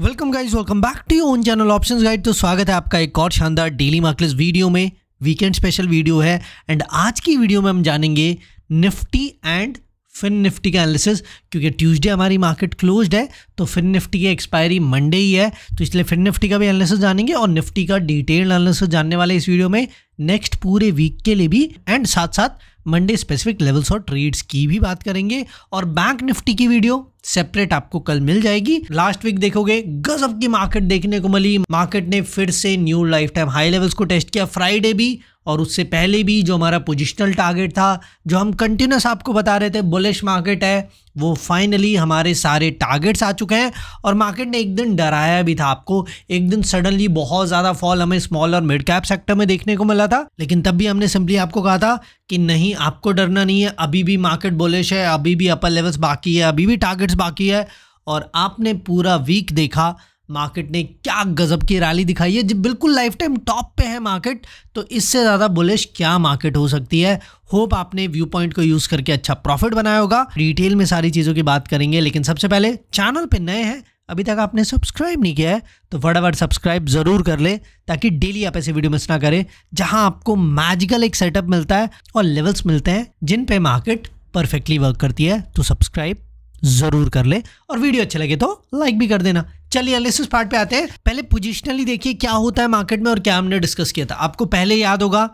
Welcome guys, welcome back to your own channel options guide. तो स्वागत है आपका एक और शानदार डेली मार्केट्स वीडियो में। वीकेंड स्पेशल वीडियो है एंड आज की वीडियो में हम जानेंगे निफ्टी एंड फिन निफ्टी का एनालिसिस, क्योंकि ट्यूसडे हमारी मार्केट क्लोज्ड है तो फिन निफ्टी की एक्सपायरी मंडे ही है, तो इसलिए फिन निफ्टी का भी एनालिसिस जानेंगे और निफ्टी का डिटेल एनालिसिस जानने वाले इस वीडियो में। नेक्स्ट पूरे वीक के लिए भी एंड साथ साथ मंडे स्पेसिफिक लेवल्स और ट्रेड्स की भी बात करेंगे, और बैंक निफ्टी की वीडियो सेपरेट आपको कल मिल जाएगी। लास्ट वीक देखोगे गजब की मार्केट देखने को मिली, मार्केट ने फिर से न्यू लाइफटाइम हाई लेवल्स को टेस्ट किया फ्राइडे भी, और उससे पहले भी जो हमारा पोजिशनल टारगेट था, जो हम कंटिन्यूस आपको बता रहे थे बुलिश मार्केट है, वो फाइनली हमारे सारे टारगेट्स आ चुके हैं। और मार्केट ने एक दिन डराया भी था आपको, एक दिन सडनली बहुत ज़्यादा फॉल हमें स्मॉल और मिड कैप सेक्टर में देखने को मिला था, लेकिन तब भी हमने सिंपली आपको कहा था कि नहीं, आपको डरना नहीं है, अभी भी मार्केट बुलिश है, अभी भी अपर लेवल्स बाकी है, अभी भी टारगेट्स बाकी है। और आपने पूरा वीक देखा मार्केट ने क्या गजब की रैली दिखाई है, जब बिल्कुल लाइफ टाइम टॉप पे है मार्केट, तो इससे ज़्यादा बुलिश क्या मार्केट हो सकती है। होप आपने व्यू पॉइंट को यूज़ करके अच्छा प्रॉफिट बनाया होगा। डिटेल में सारी चीज़ों की बात करेंगे, लेकिन सबसे पहले चैनल पे नए हैं, अभी तक आपने सब्सक्राइब नहीं किया है तो फटाफट सब्सक्राइब ज़रूर कर ले, ताकि डेली आप ऐसे वीडियो मिस ना करें जहाँ आपको मैजिकल एक सेटअप मिलता है और लेवल्स मिलते हैं जिन पे मार्केट परफेक्टली वर्क करती है। तो सब्सक्राइब जरूर कर ले और वीडियो अच्छे लगे तो लाइक भी कर देना। चलिए एनालिसिस पार्ट पे आते हैं। पहले पोजिशनली देखिए क्या होता है मार्केट में और क्या हमने डिस्कस किया था। आपको पहले याद होगा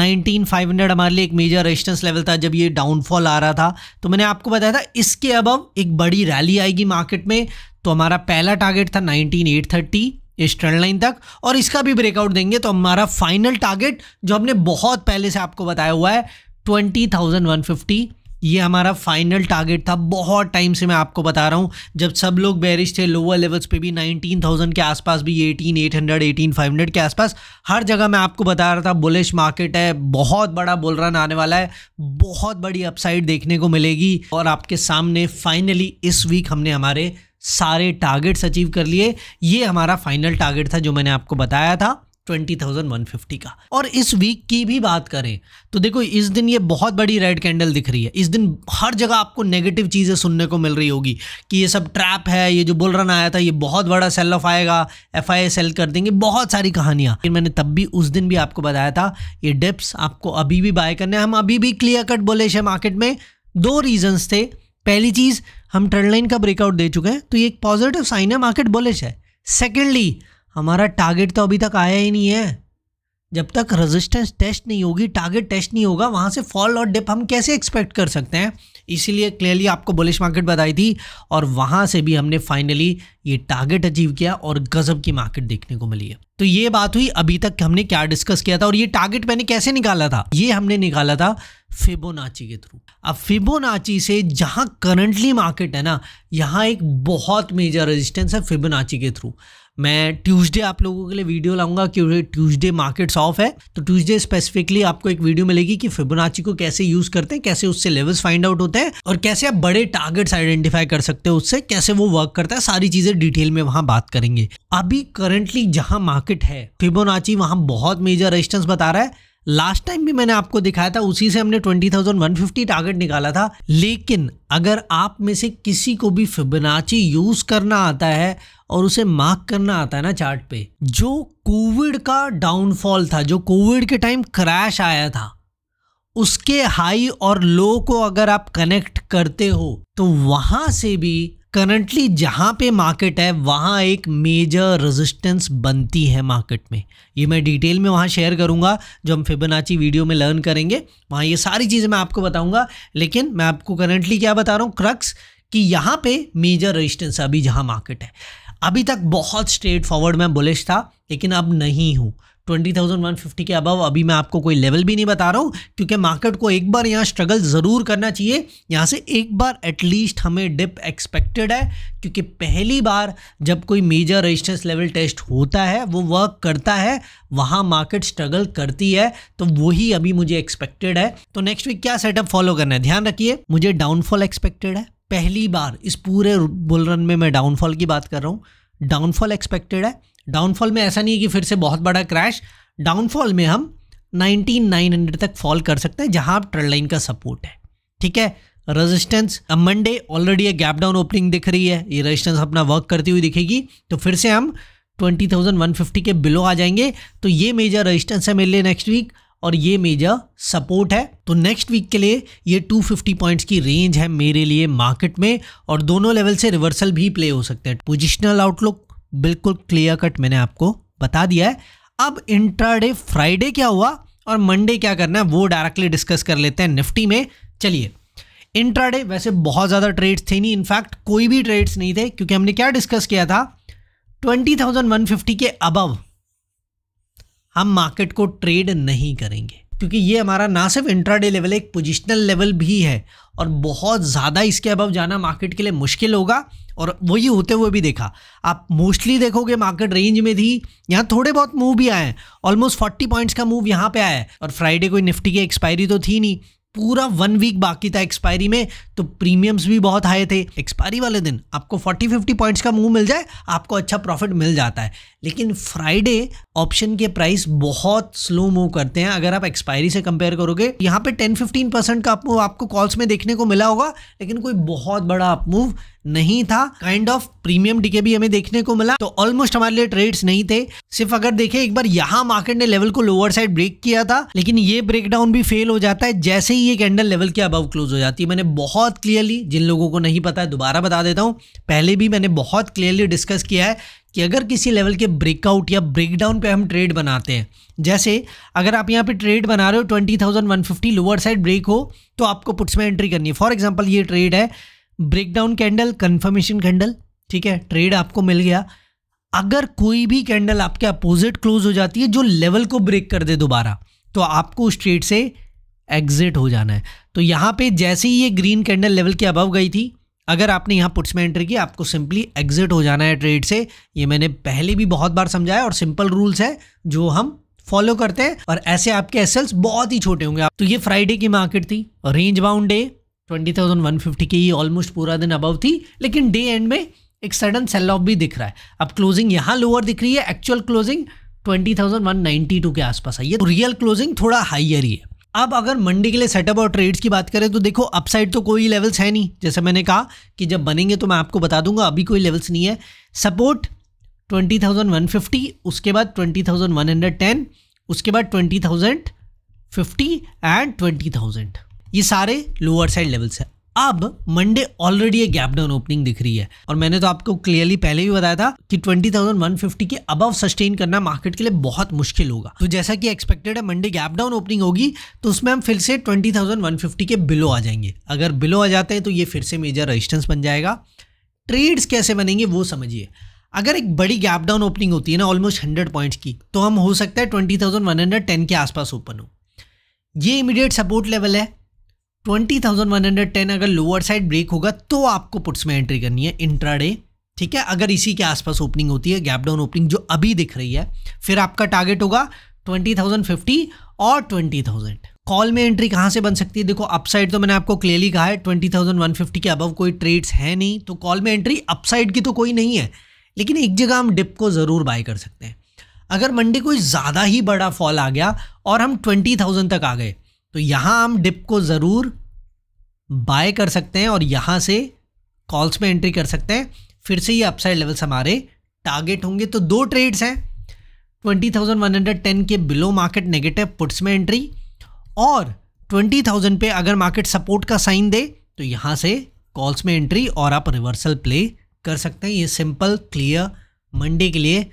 19,500 हमारे लिए एक मेजर रेजिस्टेंस लेवल था। जब ये डाउनफॉल आ रहा था तो मैंने आपको बताया था इसके अबव एक बड़ी रैली आएगी मार्केट में, तो हमारा पहला टारगेट था 19,830 इस ट्रेंड लाइन तक, और इसका भी ब्रेकआउट देंगे तो हमारा फाइनल टारगेट जो हमने बहुत पहले से आपको बताया हुआ है 20,150, ये हमारा फाइनल टारगेट था। बहुत टाइम से मैं आपको बता रहा हूँ, जब सब लोग बेरिश थे लोअर लेवल्स पे भी 19,000 के आसपास भी, 18,800 18,500 के आसपास हर जगह मैं आपको बता रहा था बुलिश मार्केट है, बहुत बड़ा बुल रन आने वाला है, बहुत बड़ी अपसाइड देखने को मिलेगी। और आपके सामने फाइनली इस वीक हमने हमारे सारे टारगेट्स अचीव कर लिए। ये हमारा फाइनल टारगेट था जो मैंने आपको बताया था 20,150 का। और इस वीक की भी बात करें तो देखो, इस दिन ये बहुत बड़ी रेड कैंडल दिख रही है। इस दिन हर जगह आपको नेगेटिव चीज़ें सुनने को मिल रही होगी कि ये सब ट्रैप है, ये जो बुल रन आया था ये बहुत बड़ा सेल ऑफ आएगा, एफआई सेल कर देंगे, बहुत सारी कहानियाँ। मैंने तब भी उस दिन भी आपको बताया था ये डिप्स आपको अभी भी बाय करने, हम अभी भी क्लियर कट बुलिश है मार्केट में। दो रीजन्स थे, पहली चीज़ हम ट्रेंड लाइन का ब्रेकआउट दे चुके हैं तो ये एक पॉजिटिव साइन है, मार्केट बुलिश है। सेकेंडली, हमारा टारगेट तो अभी तक आया ही नहीं है, जब तक रेजिस्टेंस टेस्ट नहीं होगी, टारगेट टेस्ट नहीं होगा, वहाँ से फॉल और डिप हम कैसे एक्सपेक्ट कर सकते हैं। इसीलिए क्लियरली आपको बुलिश मार्केट बताई थी और वहाँ से भी हमने फाइनली ये टारगेट अचीव किया और गजब की मार्केट देखने को मिली है। तो ये बात हुई अभी तक हमने क्या डिस्कस किया था और ये टारगेट मैंने कैसे निकाला था। ये हमने निकाला था फिबोनाची के थ्रू। अब फिबोनाची से जहाँ करंटली मार्केट है ना, यहाँ एक बहुत मेजर रेजिस्टेंस है फिबोनाची के थ्रू। मैं ट्यूसडे आप लोगों के लिए वीडियो लाऊंगा क्योंकि ट्यूसडे मार्केट्स ऑफ है, तो ट्यूसडे स्पेसिफिकली आपको एक वीडियो मिलेगी कि फिबोनाची को कैसे यूज़ करते हैं, कैसे उससे लेवल्स फाइंड आउट होते हैं और कैसे आप बड़े टारगेट्स आइडेंटिफाई कर सकते हो, उससे कैसे वो वर्क करता है, सारी चीज़ें डिटेल में वहाँ बात करेंगे। अभी करंटली जहाँ मार्केट है फिबोनाची वहाँ बहुत मेजर रेजिस्टेंस बता रहा है। लास्ट टाइम भी मैंने आपको दिखाया था, उसी से हमने 20,150 टारगेट निकाला था। लेकिन अगर आप में से किसी को भी फिबोनाची यूज़ करना आता है और उसे मार्क करना आता है ना चार्ट पे, जो कोविड का डाउनफॉल था, जो कोविड के टाइम क्रैश आया था, उसके हाई और लो को अगर आप कनेक्ट करते हो तो वहाँ से भी करंटली जहाँ पे मार्केट है वहाँ एक मेजर रेजिस्टेंस बनती है मार्केट में। ये मैं डिटेल में वहाँ शेयर करूँगा, जो हम फिबोनाची वीडियो में लर्न करेंगे, वहाँ ये सारी चीज़ें मैं आपको बताऊँगा। लेकिन मैं आपको करंटली क्या बता रहा हूँ, क्रक्स कि यहाँ पे मेजर रेजिस्टेंस अभी जहाँ मार्केट है। अभी तक बहुत स्ट्रेट फॉरवर्ड मैं बुलिश था, लेकिन अब नहीं हूँ। 20,150 के अबव अभी मैं आपको कोई लेवल भी नहीं बता रहा हूँ, क्योंकि मार्केट को एक बार यहाँ स्ट्रगल ज़रूर करना चाहिए। यहाँ से एक बार एटलीस्ट हमें डिप एक्सपेक्टेड है, क्योंकि पहली बार जब कोई मेजर रेजिस्टेंस लेवल टेस्ट होता है, वो वर्क करता है, वहाँ मार्केट स्ट्रगल करती है, तो वही अभी मुझे एक्सपेक्टेड है। तो नेक्स्ट वीक क्या सेटअप फॉलो करना है, ध्यान रखिए मुझे डाउनफॉल एक्सपेक्टेड है। पहली बार इस पूरे बुल रन में मैं डाउनफॉल की बात कर रहा हूँ, डाउनफॉल एक्सपेक्टेड है। डाउनफॉल में ऐसा नहीं है कि फिर से बहुत बड़ा क्रैश, डाउनफॉल में हम 19,900 तक फॉल कर सकते हैं जहां ट्रेंड लाइन का सपोर्ट है। ठीक है, resistance Monday already gap down opening दिख रही है, ये रेजिस्टेंस अपना वर्क करती हुई दिखेगी तो फिर से हम 20,150 के बिलो आ जाएंगे। तो ये मेजर रेजिस्टेंस है मेरे लिए नेक्स्ट वीक और ये मेजर सपोर्ट है। तो नेक्स्ट वीक के लिए ये 250 पॉइंट्स की रेंज है मेरे लिए मार्केट में और दोनों लेवल से रिवर्सल भी प्ले हो सकते हैं। पोजिशनल आउटलुक बिल्कुल क्लियर कट मैंने आपको बता दिया है। अब इंट्राडे फ्राइडे क्या हुआ और मंडे क्या करना है वो डायरेक्टली डिस्कस कर लेते हैं निफ्टी में। चलिए, इंट्राडे वैसे बहुत ज़्यादा ट्रेड्स थे नहीं, इनफैक्ट कोई भी ट्रेड्स नहीं थे क्योंकि हमने क्या डिस्कस किया था, 20,150 के अबव हम मार्केट को ट्रेड नहीं करेंगे क्योंकि ये हमारा ना सिर्फ इंट्राडे लेवल है, एक पोजिशनल लेवल भी है और बहुत ज़्यादा इसके अबव जाना मार्केट के लिए मुश्किल होगा और वही होते हुए भी देखा। आप मोस्टली देखोगे मार्केट रेंज में थी, यहाँ थोड़े बहुत मूव भी आए हैं, ऑलमोस्ट 40 पॉइंट्स का मूव यहाँ पे आया है और फ्राइडे कोई निफ्टी की एक्सपायरी तो थी नहीं, पूरा 1 वीक बाकी था एक्सपायरी में तो प्रीमियम्स भी बहुत हाई थे। एक्सपायरी वाले दिन आपको 40-50 पॉइंट्स का मूव मिल जाए आपको अच्छा प्रॉफिट मिल जाता है, लेकिन फ्राइडे ऑप्शन के प्राइस बहुत स्लो मूव करते हैं। अगर आप एक्सपायरी से कंपेयर करोगे यहाँ पे 10-15% का अपमूव आपको कॉल्स में देखने को मिला होगा लेकिन कोई बहुत बड़ा अपमूव नहीं था। काइंड ऑफ प्रीमियम डीके भी हमें देखने को मिला तो ऑलमोस्ट हमारे लिए ट्रेड्स नहीं थे। सिर्फ अगर देखें एक बार यहाँ मार्केट ने लेवल को लोअर साइड ब्रेक किया था लेकिन ये ब्रेकडाउन भी फेल हो जाता है जैसे ही ये कैंडल लेवल के अबव क्लोज हो जाती है। मैंने बहुत क्लियरली, जिन लोगों को नहीं पता है दोबारा बता देता हूँ, पहले भी मैंने बहुत क्लियरली डिस्कस किया है कि अगर किसी लेवल के ब्रेकआउट या ब्रेकडाउन पे हम ट्रेड बनाते हैं, जैसे अगर आप यहाँ पे ट्रेड बना रहे हो 20,150 लोअर साइड ब्रेक हो तो आपको पुट्स में एंट्री करनी है। फॉर एग्जाम्पल ये ट्रेड है, ब्रेकडाउन कैंडल कंफर्मेशन कैंडल, ठीक है, ट्रेड आपको मिल गया। अगर कोई भी कैंडल आपके अपोजिट क्लोज हो जाती है जो लेवल को ब्रेक कर दे दोबारा तो आपको उस ट्रेड से एग्जिट हो जाना है। तो यहाँ पे जैसे ही ये ग्रीन कैंडल लेवल के अबव गई थी अगर आपने यहाँ पुट्स में एंट्री की आपको सिंपली एग्जिट हो जाना है ट्रेड से। ये मैंने पहले भी बहुत बार समझाया और सिंपल रूल्स है जो हम फॉलो करते हैं और ऐसे आपके एसएल्स बहुत ही छोटे होंगे। तो ये फ्राइडे की मार्केट थी, रेंज बाउंड डे, 20,150 के ही ऑलमोस्ट पूरा दिन अबव थी लेकिन डे एंड में एक सडन सेल ऑफ भी दिख रहा है। अब क्लोजिंग यहाँ लोअर दिख रही है, एक्चुअल क्लोजिंग 20,192 के आसपास है, ये रियल क्लोजिंग थोड़ा हाइयर ही है। अब अगर मंडे के लिए सेटअप और ट्रेड्स की बात करें तो देखो अपसाइड तो कोई लेवल्स है नहीं, जैसे मैंने कहा कि जब बनेंगे तो मैं आपको बता दूंगा, अभी कोई लेवल्स नहीं है। सपोर्ट 20,150, उसके बाद 20,110, उसके बाद 20,050 एंड 20,000, ये सारे लोअर साइड लेवल्स है। अब मंडे ऑलरेडी ये गैप डाउन ओपनिंग दिख रही है और मैंने तो आपको क्लियरली पहले भी बताया था कि 20,150 के अबव सस्टेन करना मार्केट के लिए बहुत मुश्किल होगा। तो जैसा कि एक्सपेक्टेड है मंडे गैप डाउन ओपनिंग होगी तो उसमें हम फिर से 20,150 के बिलो आ जाएंगे। अगर बिलो आ जाते हैं तो ये फिर से मेजर रेजिस्टेंस बन जाएगा। ट्रेड्स कैसे बनेंगे वो समझिए। अगर एक बड़ी गैप डाउन ओपनिंग होती है ना ऑलमोस्ट 100 पॉइंट्स की तो हम हो सकता है 20,110 के आसपास ओपन हो। ये इमीडिएट सपोर्ट लेवल है, 20,110 अगर लोअर साइड ब्रेक होगा तो आपको पुट्स में एंट्री करनी है इंट्राडे, ठीक है। अगर इसी के आसपास ओपनिंग होती है गैप डाउन ओपनिंग जो अभी दिख रही है फिर आपका टारगेट होगा 20,050 और 20,000। कॉल में एंट्री कहाँ से बन सकती है, देखो अपसाइड तो मैंने आपको क्लियरली कहा है 20,150 के अबव कोई ट्रेड्स है नहीं तो कॉल में एंट्री अपसाइड की तो कोई नहीं है, लेकिन एक जगह हम डिप को ज़रूर बाय कर सकते हैं। अगर मंडे कोई ज़्यादा ही बड़ा फॉल आ गया और हम 20,000 तक आ गए तो यहाँ हम डिप को ज़रूर बाय कर सकते हैं और यहाँ से कॉल्स में एंट्री कर सकते हैं, फिर से ये अपसाइड लेवल्स हमारे टारगेट होंगे। तो दो ट्रेड्स हैं, 20,110 के बिलो मार्केट नेगेटिव पुट्स में एंट्री और 20,000 पे अगर मार्केट सपोर्ट का साइन दे तो यहाँ से कॉल्स में एंट्री और आप रिवर्सल प्ले कर सकते हैं। ये सिंपल क्लियर मंडे के लिए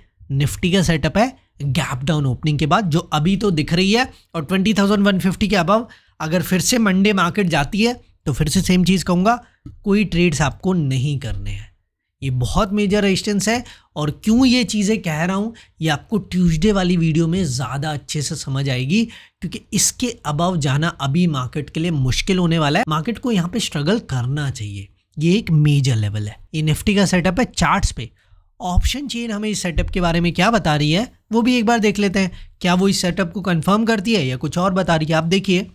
निफ्टी का सेटअप है गैप डाउन ओपनिंग के बाद जो अभी तो दिख रही है। और 20,150 के अबव अगर फिर से मंडे मार्केट जाती है तो फिर से सेम चीज़ कहूँगा, कोई ट्रेड्स आपको नहीं करने हैं। ये बहुत मेजर रेजिस्टेंस है और क्यों ये चीज़ें कह रहा हूँ ये आपको ट्यूसडे वाली वीडियो में ज़्यादा अच्छे से समझ आएगी क्योंकि इसके अबव जाना अभी मार्केट के लिए मुश्किल होने वाला है। मार्केट को यहाँ पर स्ट्रगल करना चाहिए, ये एक मेजर लेवल है। ये निफ्टी का सेटअप है चार्ट्स पे। ऑप्शन चेन हमें इस सेटअप के बारे में क्या बता रही है वो भी एक बार देख लेते हैं, क्या वो इस सेटअप को कंफर्म करती है या कुछ और बता रही है। आप देखिए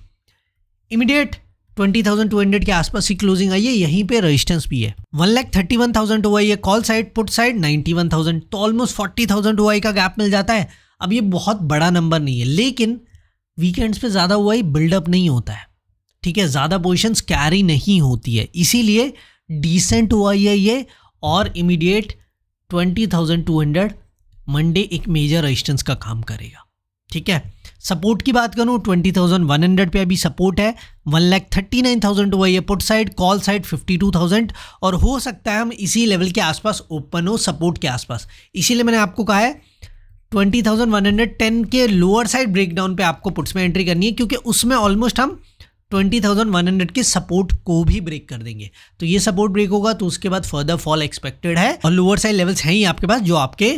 इमीडिएट 20,200 के आसपास ही क्लोजिंग आई है, यहीं पे रेजिस्टेंस भी है। 1,31,000 हुआ है कॉल साइड, पुट साइड 91,000 तो ऑलमोस्ट 40,000 हुआ का गैप मिल जाता है। अब ये बहुत बड़ा नंबर नहीं है लेकिन वीकेंड्स पर ज़्यादा हुआ बिल्डअप नहीं होता है, ठीक है, ज़्यादा पोजीशंस कैरी नहीं होती है, इसीलिए डिसेंट हुआ है ये। और इमीडिएट 20,200 मंडे एक मेजर रेजिस्टेंस का काम करेगा। ठीक है, सपोर्ट की बात करूँ 20,100 पे अभी सपोर्ट है, 1,39,000 हुआ है पुट साइड, कॉल साइड 52,000 और हो सकता है हम इसी लेवल के आसपास ओपन हो, सपोर्ट के आसपास। इसीलिए मैंने आपको कहा है 20,110 के लोअर साइड ब्रेकडाउन पे आपको पुट्स में एंट्री करनी है, क्योंकि उसमें ऑलमोस्ट हम 20,100 के सपोर्ट को भी ब्रेक कर देंगे। तो ये सपोर्ट ब्रेक होगा तो उसके बाद फर्दर फॉल एक्सपेक्टेड है और लोअर साइड लेवल्स हैं ही आपके पास जो आपके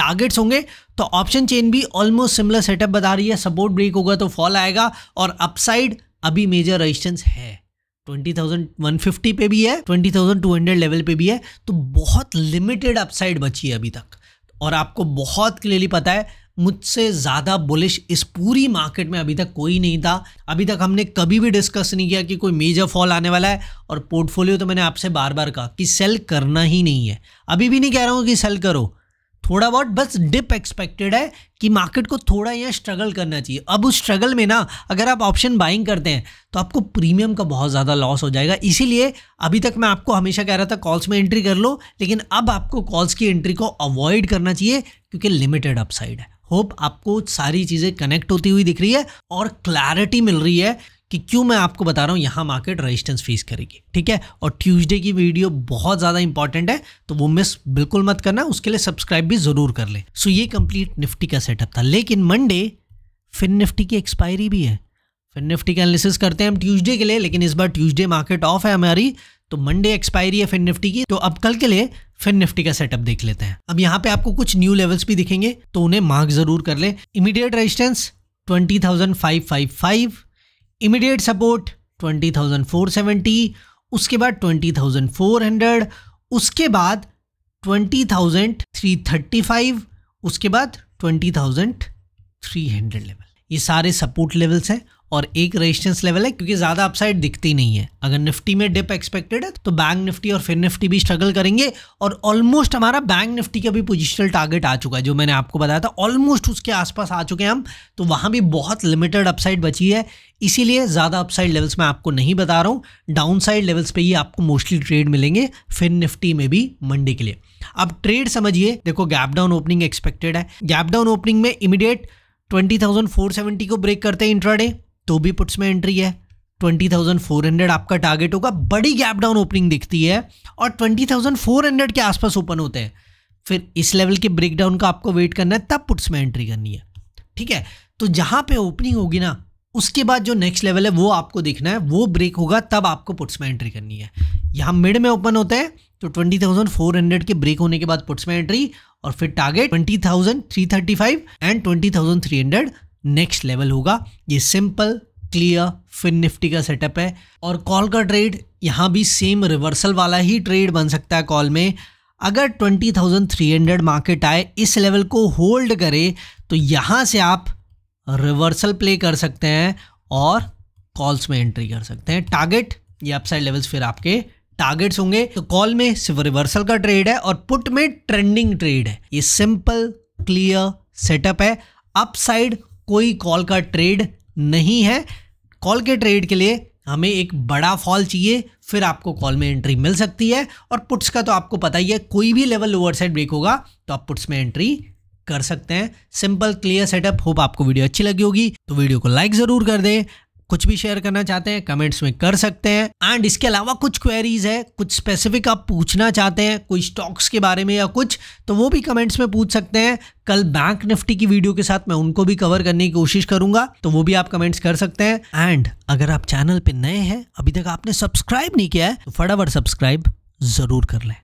टारगेट्स होंगे। तो ऑप्शन चेन भी ऑलमोस्ट सिमिलर सेटअप बता रही है, सपोर्ट ब्रेक होगा तो फॉल आएगा और अपसाइड अभी मेजर रेजिस्टेंस है 20,150 पे भी है, 20,200 लेवल पे भी है। तो बहुत लिमिटेड अपसाइड बची है अभी तक और आपको बहुत क्लियरली पता है मुझसे ज़्यादा बुलिश इस पूरी मार्केट में अभी तक कोई नहीं था। अभी तक हमने कभी भी डिस्कस नहीं किया कि कोई मेजर फॉल आने वाला है और पोर्टफोलियो तो मैंने आपसे बार बार कहा कि सेल करना ही नहीं है। अभी भी नहीं कह रहा हूँ कि सेल करो, थोड़ा बहुत बस डिप एक्सपेक्टेड है कि मार्केट को थोड़ा यहाँ स्ट्रगल करना चाहिए। अब उस स्ट्रगल में ना अगर आप ऑप्शन बाइंग करते हैं तो आपको प्रीमियम का बहुत ज़्यादा लॉस हो जाएगा। इसीलिए अभी तक मैं आपको हमेशा कह रहा था कॉल्स में एंट्री कर लो, लेकिन अब आपको कॉल्स की एंट्री को अवॉइड करना चाहिए क्योंकि लिमिटेड अपसाइड है। होप आपको सारी चीज़ें कनेक्ट होती हुई दिख रही है और क्लैरिटी मिल रही है कि क्यों मैं आपको बता रहा हूँ यहाँ मार्केट रेजिस्टेंस फेस करेगी। ठीक है, और ट्यूसडे की वीडियो बहुत ज़्यादा इंपॉर्टेंट है तो वो मिस बिल्कुल मत करना, उसके लिए सब्सक्राइब भी ज़रूर कर ले। सो ये कंप्लीट निफ्टी का सेटअप था, लेकिन मंडे फिन निफ्टी की एक्सपायरी भी है। फिन निफ्टी का एनालिसिस करते हैं हम ट्यूजडे के लिए, लेकिन इस बार ट्यूजडे मार्केट ऑफ है हमारी तो मंडे एक्सपायरी है फिन निफ्टी की। तो अब कल के लिए फिन निफ्टी का सेटअप देख लेते हैं। अब यहाँ पे आपको कुछ न्यू लेवल्स भी दिखेंगे तो उन्हें मार्क जरूर कर ले। इमीडिएट रेजिस्टेंस 20,555, इमीडिएट सपोर्ट 20,470, उसके बाद 20,400, उसके बाद 20,335, उसके बाद 20,300 लेवल। ये सारे सपोर्ट लेवल्स हैं और एक रेजिस्टेंस लेवल है क्योंकि ज़्यादा अपसाइड दिखती नहीं है। अगर निफ्टी में डिप एक्सपेक्टेड है तो बैंक निफ्टी और फिन निफ्टी भी स्ट्रगल करेंगे और ऑलमोस्ट हमारा बैंक निफ्टी का भी पोजिशनल टारगेट आ चुका है जो मैंने आपको बताया था, ऑलमोस्ट उसके आसपास आ चुके हैं हम। तो वहाँ भी बहुत लिमिटेड अपसाइड बची है, इसीलिए ज़्यादा अपसाइड लेवल्स मैं आपको नहीं बता रहा हूँ, डाउन साइड लेवल्स पर ही आपको मोस्टली ट्रेड मिलेंगे फिन निफ्टी में भी मंडे के लिए। अब ट्रेड समझिए, देखो गैप डाउन ओपनिंग एक्सपेक्टेड है। गैप डाउन ओपनिंग में इमीडिएट 20,470 को ब्रेक करते हैं इंट्राडे तो भी पुट्स में एंट्री है, 20,400 आपका टारगेट होगा। बड़ी गैप डाउन ओपनिंग दिखती है और 20,400 के आसपास ओपन होते हैं, फिर इस लेवल के ब्रेकडाउन का आपको वेट करना है तब पुट्स में एंट्री करनी है। ठीक है, तो जहां पे ओपनिंग होगी ना उसके बाद जो नेक्स्ट लेवल है वो आपको देखना है, वो ब्रेक होगा तब आपको पुट्स में एंट्री करनी है। यहाँ मिड में ओपन होते हैं तो 20,400 के ब्रेक होने के बाद पुट्स में एंट्री और फिर टारगेट 20,335 एंड 20,300 नेक्स्ट लेवल होगा। ये सिंपल क्लियर फिन निफ्टी का सेटअप है। और कॉल का ट्रेड यहाँ भी सेम रिवर्सल वाला ही ट्रेड बन सकता है। कॉल में अगर 20,300 मार्केट आए, इस लेवल को होल्ड करे तो यहाँ से आप रिवर्सल प्ले कर सकते हैं और कॉल्स में एंट्री कर सकते हैं। टारगेट ये अपसाइड लेवल्स फिर आपके टारगेट्स होंगे। तो कॉल में सिर्फ रिवर्सल का ट्रेड है और पुट में ट्रेंडिंग ट्रेड है। ये सिंपल क्लियर सेटअप है, अपसाइड कोई कॉल का ट्रेड नहीं है। कॉल के ट्रेड के लिए हमें एक बड़ा फॉल चाहिए फिर आपको कॉल में एंट्री मिल सकती है, और पुट्स का तो आपको पता ही है कोई भी लेवल लोअर साइड ब्रेक होगा तो आप पुट्स में एंट्री कर सकते हैं। Simple clear setup. होप आपको वीडियो अच्छी लगी होगी तो वीडियो को लाइक ज़रूर कर दें। कुछ भी शेयर करना चाहते हैं कमेंट्स में कर सकते हैं। एंड इसके अलावा कुछ क्वेरीज है, कुछ स्पेसिफिक आप पूछना चाहते हैं कोई स्टॉक्स के बारे में या कुछ, तो वो भी कमेंट्स में पूछ सकते हैं। कल बैंक निफ्टी की वीडियो के साथ मैं उनको भी कवर करने की कोशिश करूंगा तो वो भी आप कमेंट्स कर सकते हैं। एंड अगर आप चैनल पर नए हैं, अभी तक आपने सब्सक्राइब नहीं किया है तो फटाफट सब्सक्राइब ज़रूर कर लें।